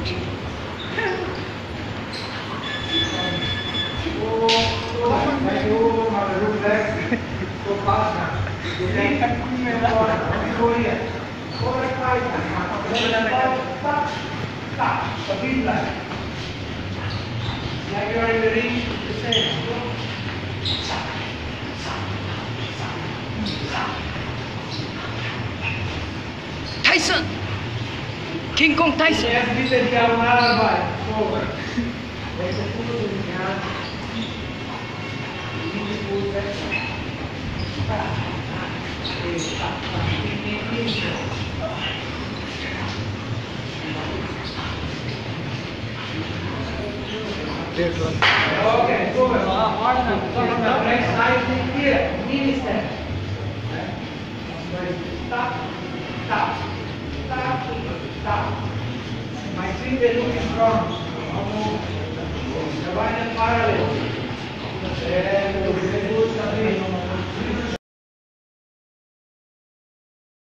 Now you are in the ring, the same. Tyson! King Kong Tyson! Yes, we said you over. There's a food in the hand. You need to pull that. Okay, over. From the right side here. Minister. Stop. My finger looking strong.